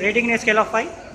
Rating in a scale of 5?